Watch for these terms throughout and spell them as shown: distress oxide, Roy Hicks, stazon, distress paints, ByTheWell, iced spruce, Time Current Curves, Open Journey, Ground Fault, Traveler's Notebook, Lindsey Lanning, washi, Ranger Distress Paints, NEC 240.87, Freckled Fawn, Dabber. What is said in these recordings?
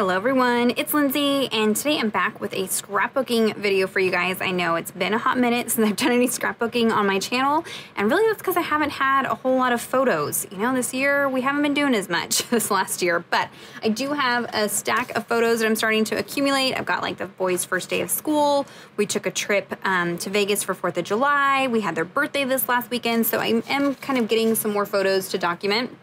Hello everyone, it's Lindsay, and today I'm back with a scrapbooking video for you guys. I know it's been a hot minute since I've done any scrapbooking on my channel, and really that's because I haven't had a whole lot of photos. You know, this year we haven't been doing as much this last year, but I do have a stack of photos that I'm starting to accumulate. I've got like the boys' first day of school. We took a trip to Vegas for 4th of July. We had their birthday this last weekend, so I am kind of getting some more photos to document.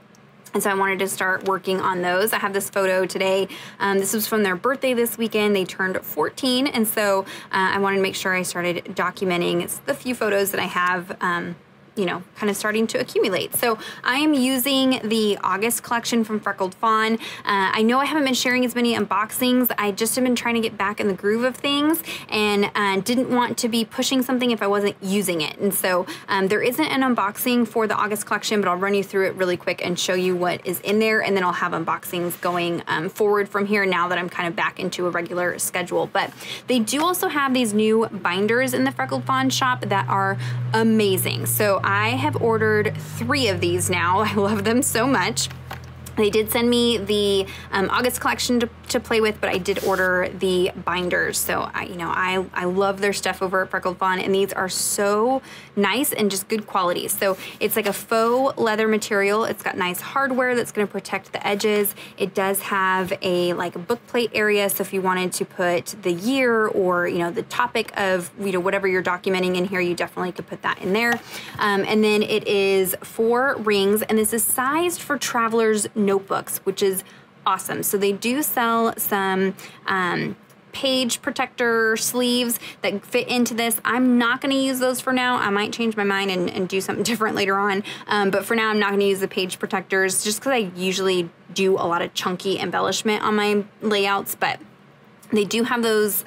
And so I wanted to start working on those. I have this photo today. This was from their birthday this weekend. They turned 14. And so I wanted to make sure I started documenting the few photos that I have, you know, kind of starting to accumulate. So I am using the August collection from Freckled Fawn. I know I haven't been sharing as many unboxings. I just have been trying to get back in the groove of things and didn't want to be pushing something if I wasn't using it. And so there isn't an unboxing for the August collection, but I'll run you through it really quick and show you what is in there. And then I'll have unboxings going forward from here now that I'm kind of back into a regular schedule. But they do also have these new binders in the Freckled Fawn shop that are amazing. So I have ordered 3 of these now. I love them so much. They did send me the August collection to play with, but I did order the binders. So, I love their stuff over at Freckled Fawn, and these are so nice and just good quality. So it's like a faux leather material. It's got nice hardware that's gonna protect the edges. It does have a like book plate area. So if you wanted to put the year or, you know, the topic of, you know, whatever you're documenting in here, you definitely could put that in there. And then it is 4 rings, and this is sized for Traveler's Notebooks, which is awesome. So they do sell some page protector sleeves that fit into this. I'm not going to use those for now. I might change my mind and do something different later on. But for now, I'm not going to use the page protectors just because I usually do a lot of chunky embellishment on my layouts. But they do have those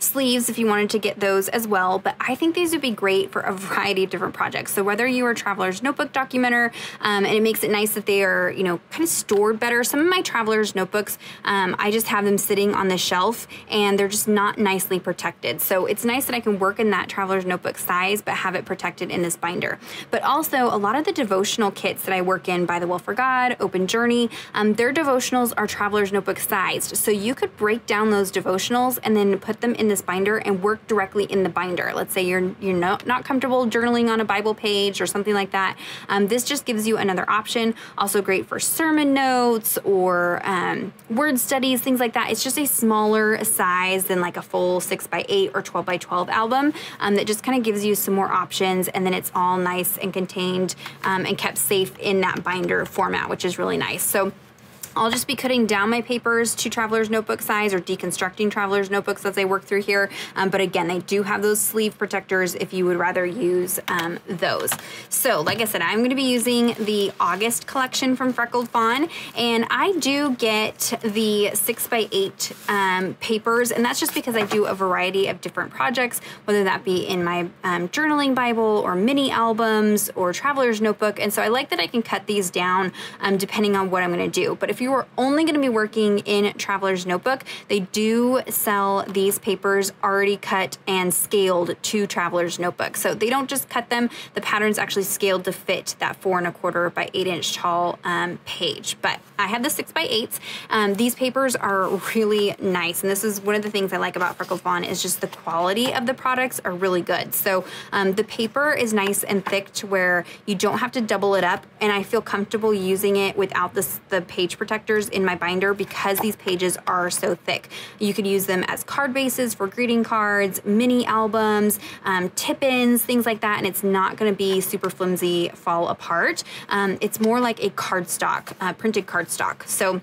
sleeves if you wanted to get those as well, but I think these would be great for a variety of different projects. So whether you are a Traveler's Notebook documenter, and it makes it nice that they are, you know, kind of stored better. Some of my Traveler's Notebooks, I just have them sitting on the shelf and they're just not nicely protected. So it's nice that I can work in that Traveler's Notebook size, but have it protected in this binder. But also a lot of the devotional kits that I work in, ByTheWell for God, Open Journey, their devotionals are Traveler's Notebook sized. So you could break down those devotionals and then put them in this binder and work directly in the binder. Let's say you're not comfortable journaling on a Bible page or something like that. This just gives you another option. Also great for sermon notes or word studies, things like that. It's just a smaller size than like a full 6x8 or 12x12 album that just kind of gives you some more options, and then it's all nice and contained and kept safe in that binder format, which is really nice. So I'll just be cutting down my papers to Traveler's Notebook size or deconstructing Traveler's Notebooks as I work through here. But again, they do have those sleeve protectors if you would rather use those. So like I said, I'm going to be using the August collection from Freckled Fawn, and I do get the 6x8 papers, and that's just because I do a variety of different projects, whether that be in my journaling Bible or mini albums or Traveler's Notebook. And so I like that I can cut these down depending on what I'm going to do. But if you are only going to be working in Traveler's Notebook, they do sell these papers already cut and scaled to Traveler's Notebook. So they don't just cut them, the pattern's actually scaled to fit that 4.25 by 8 inch tall page. But I have the 6x8s. These papers are really nice, and this is one of the things I like about Freckled Fawn is just the quality of the products are really good. So the paper is nice and thick to where you don't have to double it up, and I feel comfortable using it without the page protectors in my binder because these pages are so thick. You could use them as card bases for greeting cards, mini albums, tip-ins, things like that, and it's not going to be super flimsy, fall apart. It's more like a cardstock, printed cardstock. So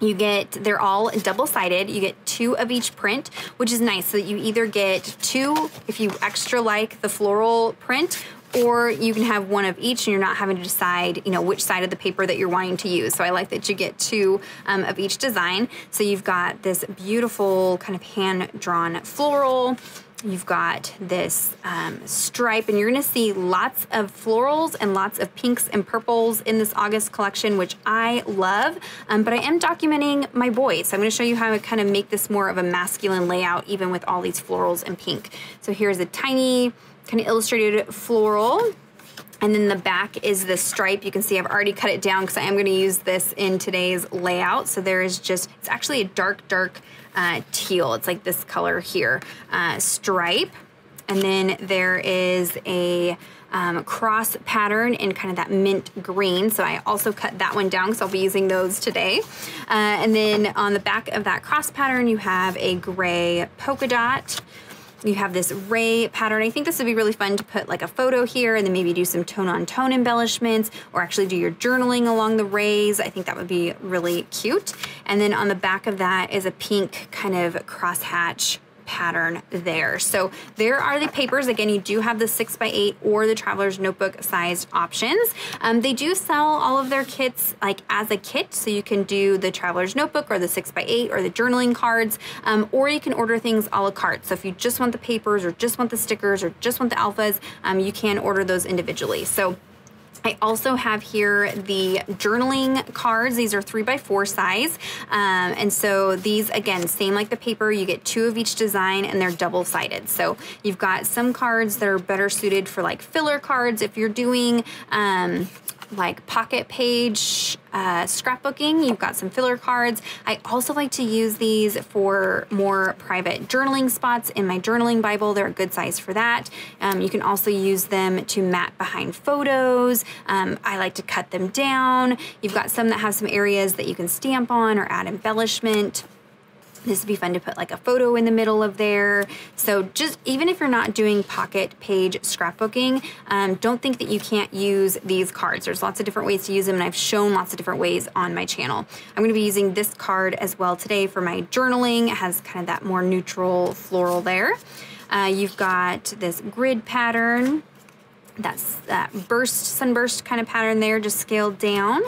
you get, they're all double-sided. You get 2 of each print, which is nice. So you either get 2 if you extra like the floral print, or you can have 1 of each and you're not having to decide, you know, which side of the paper that you're wanting to use. So I like that you get 2 of each design. So you've got this beautiful kind of hand-drawn floral. You've got this stripe, and you're gonna see lots of florals and lots of pinks and purples in this August collection, which I love, but I am documenting my boys. So I'm gonna show you how I kind of make this more of a masculine layout, even with all these florals and pink. So here's a tiny kind of illustrated floral. And then the back is the stripe. You can see I've already cut it down because I am going to use this in today's layout. So there is just, it's actually a dark teal. It's like this color here, stripe. And then there is a cross pattern in kind of that mint green. So I also cut that one down because I'll be using those today. And then on the back of that cross pattern, you have a gray polka dot. You have this ray pattern. I think this would be really fun to put like a photo here and then maybe do some tone-on-tone embellishments or actually do your journaling along the rays. I think that would be really cute. And then on the back of that is a pink kind of crosshatch pattern there. So there are the papers. Again, you do have the 6x8 or the Traveler's Notebook sized options. They do sell all of their kits like as a kit. So you can do the Traveler's Notebook or the 6x8 or the journaling cards, or you can order things a la carte. So if you just want the papers or just want the stickers or just want the alphas, you can order those individually. So I also have here the journaling cards. These are 3x4 size. And so these, again, same like the paper, you get two of each design and they're double-sided. So you've got some cards that are better suited for like filler cards. If you're doing like pocket page scrapbooking, you've got some filler cards. I also like to use these for more private journaling spots in my journaling Bible. They're a good size for that. You can also use them to mat behind photos. I like to cut them down. You've got some that have some areas that you can stamp on or add embellishment. This would be fun to put like a photo in the middle of there. So just even if you're not doing pocket page scrapbooking, don't think that you can't use these cards. There's lots of different ways to use them and I've shown lots of different ways on my channel. I'm gonna be using this card as well today for my journaling. It has kind of that more neutral floral there. You've got this grid pattern. That's that sunburst kind of pattern there, just scaled down.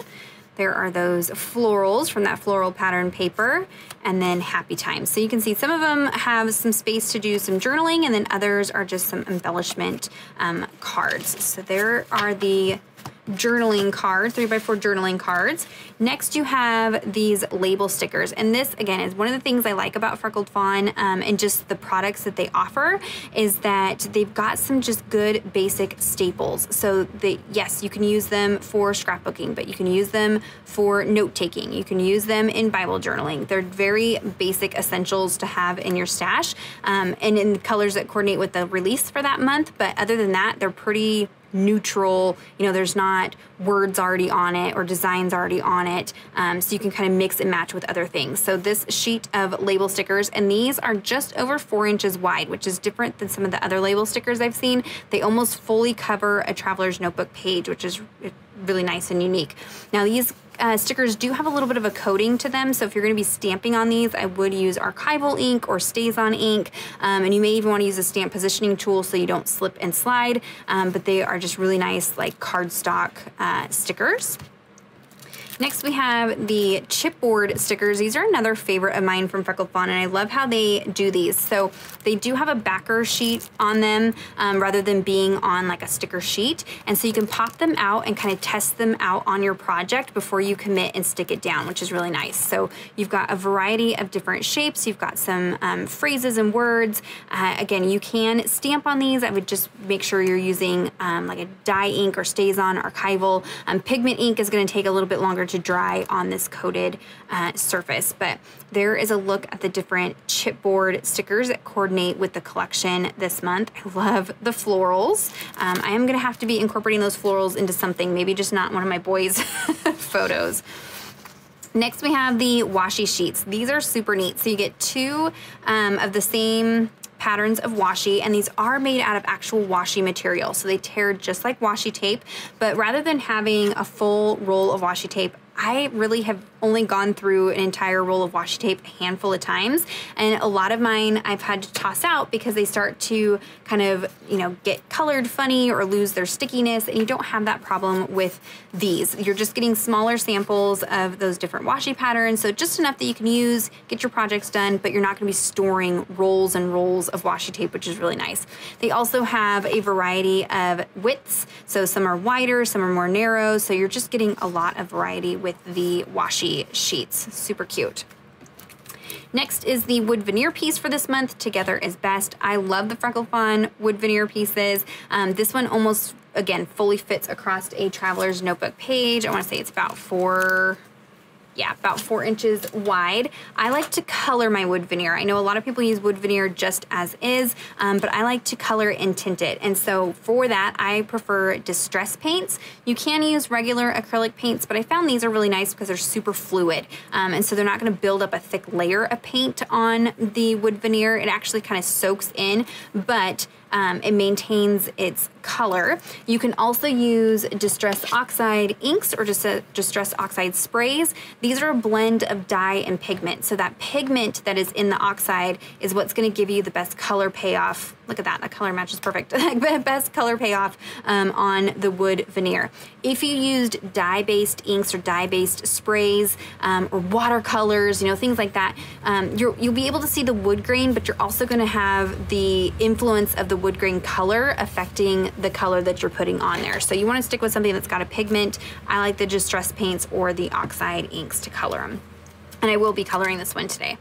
There are those florals from that floral pattern paper and then happy times. So you can see some of them have some space to do some journaling and then others are just some embellishment cards. So there are the journaling cards, 3x4 journaling cards. Next you have these label stickers. And this again is one of the things I like about Freckled Fawn and just the products that they offer is that they've got some just good basic staples. So yes, you can use them for scrapbooking, but you can use them for note taking. You can use them in Bible journaling. They're very basic essentials to have in your stash and in colors that coordinate with the release for that month. But other than that, they're pretty neutral, you know, there's not words already on it or designs already on it. So you can kind of mix and match with other things. So this sheet of label stickers, and these are just over 4 inches wide, which is different than some of the other label stickers I've seen. They almost fully cover a Traveler's Notebook page, which is really nice and unique. Now these stickers do have a little bit of a coating to them. So if you're going to be stamping on these, I would use archival ink or stazon ink. And you may even want to use a stamp positioning tool so you don't slip and slide. But they are just really nice like cardstock stickers. Next, we have the chipboard stickers. These are another favorite of mine from Freckled Fawn, and I love how they do these. So they do have a backer sheet on them rather than being on like a sticker sheet. And so you can pop them out and kind of test them out on your project before you commit and stick it down, which is really nice. So you've got a variety of different shapes. You've got some phrases and words. Again, you can stamp on these. I would just make sure you're using like a dye ink or stazon archival. Pigment ink is going to take a little bit longer to dry on this coated surface, but there is a look at the different chipboard stickers that coordinate with the collection this month. I love the florals. I am going to have to be incorporating those florals into something, maybe just not one of my boys' photos. Next, we have the washi sheets. These are super neat. So you get two of the same patterns of washi, and these are made out of actual washi material. So they tear just like washi tape, but rather than having a full roll of washi tape, I really have only gone through an entire roll of washi tape a handful of times. And a lot of mine I've had to toss out because they start to kind of, you know, get colored funny or lose their stickiness. And you don't have that problem with these. You're just getting smaller samples of those different washi patterns. So just enough that you can use, get your projects done, but you're not gonna be storing rolls and rolls of washi tape, which is really nice. They also have a variety of widths. So some are wider, some are more narrow. So you're just getting a lot of variety with the washi sheets. Super cute. Next is the wood veneer piece for this month. Together is best. I love the Freckled Fawn wood veneer pieces. This one almost again, fully fits across a Traveler's Notebook page. I want to say it's about 4 inches wide. I like to color my wood veneer. I know a lot of people use wood veneer just as is, but I like to color and tint it. And so for that, I prefer distress paints. You can use regular acrylic paints, but I found these are really nice because they're super fluid. And so they're not gonna build up a thick layer of paint on the wood veneer. It actually kind of soaks in, but it maintains its color. You can also use distress oxide inks or just distress oxide sprays. These are a blend of dye and pigment. So that pigment that is in the oxide is what's going to give you the best color payoff. Look at that, that color matches perfect. Best color payoff on the wood veneer. If you used dye-based inks or dye-based sprays or watercolors, you know, things like that, you'll be able to see the wood grain, but you're also gonna have the influence of the wood grain color affecting the color that you're putting on there. So you wanna stick with something that's got a pigment. I like the distress paints or the oxide inks to color them. And I will be coloring this one today.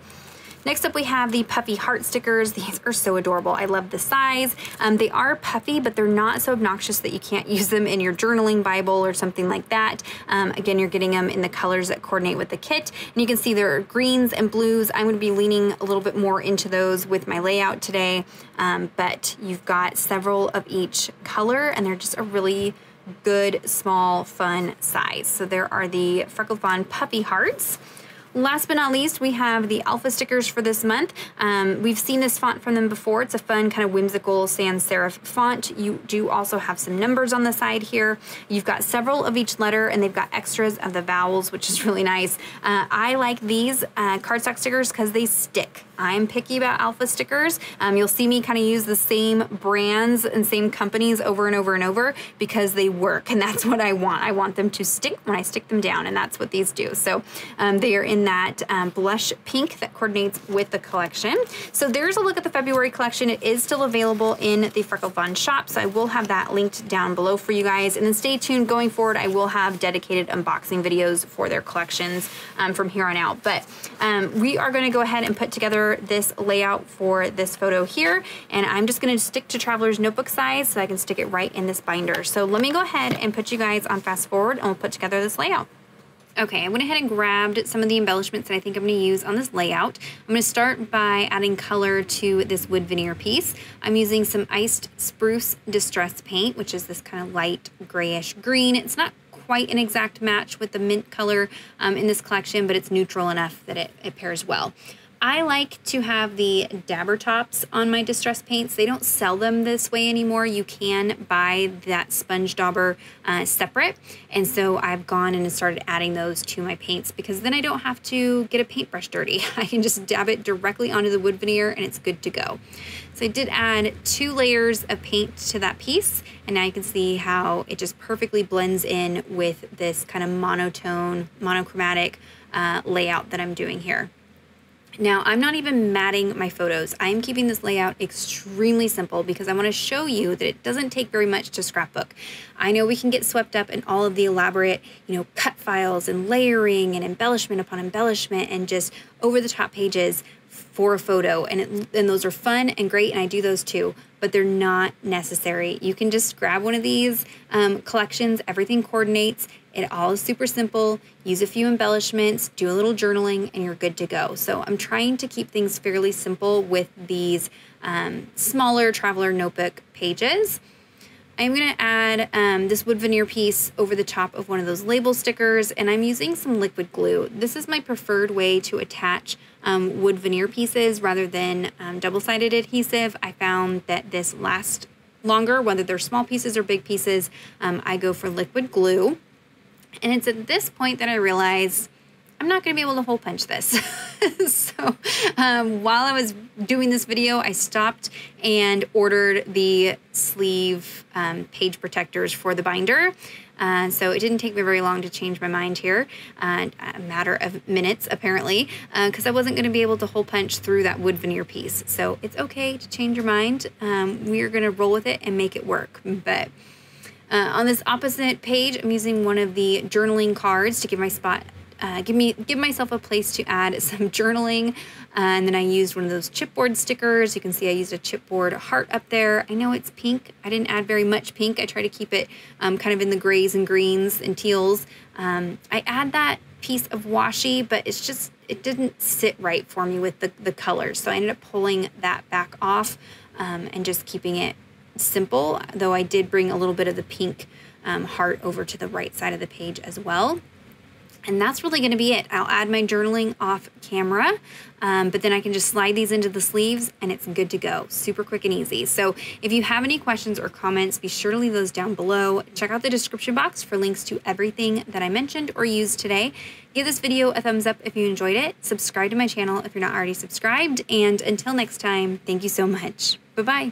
Next up, we have the puffy heart stickers. These are so adorable. I love the size. They are puffy, but they're not so obnoxious that you can't use them in your journaling Bible or something like that. Again, you're getting them in the colors that coordinate with the kit. And you can see there are greens and blues. I'm gonna be leaning a little bit more into those with my layout today, but you've got several of each color, and they're just a really good, small, fun size. So there are the Freckled Fawn puffy hearts. Last but not least, we have the alpha stickers for this month. We've seen this font from them before. It's a fun kind of whimsical sans serif font. You do also have some numbers on the side here. You've got several of each letter, and they've got extras of the vowels, which is really nice. I like these cardstock stickers because they stick. I'm picky about alpha stickers. You'll see me kind of use the same brands and same companies over and over and over because they work, and that's what I want. I want them to stick when I stick them down, and that's what these do. So they are in that blush pink that coordinates with the collection. So there's a look at the February collection. It is still available in the Freckled Fawn shop, so I will have that linked down below for you guys. And then stay tuned going forward. I will have dedicated unboxing videos for their collections from here on out. But we are going to go ahead and put together this layout for this photo here, and I'm just going to stick to Traveler's Notebook size so I can stick it right in this binder. So let me go ahead and put you guys on fast forward, and we'll put together this layout. Okay, I went ahead and grabbed some of the embellishments that I think I'm going to use on this layout. I'm going to start by adding color to this wood veneer piece. I'm using some Iced Spruce distress paint, which is this kind of light grayish green. It's not quite an exact match with the mint color in this collection, but it's neutral enough that it pairs well. I like to have the dabber tops on my distress paints. They don't sell them this way anymore. You can buy that sponge dauber separate. And so I've gone and started adding those to my paints because then I don't have to get a paintbrush dirty. I can just dab it directly onto the wood veneer and it's good to go. So I did add 2 layers of paint to that piece. And now you can see how it just perfectly blends in with this kind of monotone, monochromatic layout that I'm doing here. Now, I'm not even matting my photos. I'm keeping this layout extremely simple because I want to show you that it doesn't take very much to scrapbook. I know we can get swept up in all of the elaborate, you know, cut files and layering and embellishment upon embellishment and just over-the-top pages for a photo, and those are fun and great, and I do those too, but they're not necessary. You can just grab one of these collections. Everything coordinates. It all is super simple. Use a few embellishments, do a little journaling, and you're good to go. So I'm trying to keep things fairly simple with these smaller Traveler Notebook pages. I'm gonna add this wood veneer piece over the top of one of those label stickers, and I'm using some liquid glue. This is my preferred way to attach wood veneer pieces rather than double-sided adhesive. I found that this lasts longer, whether they're small pieces or big pieces. I go for liquid glue. And it's at this point that I realized I'm not going to be able to hole punch this. So while I was doing this video, I stopped and ordered the sleeve page protectors for the binder. So it didn't take me very long to change my mind here, a matter of minutes apparently, because I wasn't going to be able to hole punch through that wood veneer piece. So it's okay to change your mind. We are going to roll with it and make it work. But on this opposite page, I'm using one of the journaling cards to give my spot give myself a place to add some journaling. And then I used one of those chipboard stickers. You can see I used a chipboard heart up there. I know it's pink. I didn't add very much pink. I try to keep it kind of in the grays and greens and teals. I add that piece of washi, but it's just, it didn't sit right for me with the colors. So I ended up pulling that back off and just keeping it simple, though I did bring a little bit of the pink heart over to the right side of the page as well. And that's really gonna be it. I'll add my journaling off camera, but then I can just slide these into the sleeves and it's good to go, super quick and easy. So if you have any questions or comments, be sure to leave those down below. Check out the description box for links to everything that I mentioned or used today. Give this video a thumbs up if you enjoyed it. Subscribe to my channel if you're not already subscribed. And until next time, thank you so much. Bye-bye.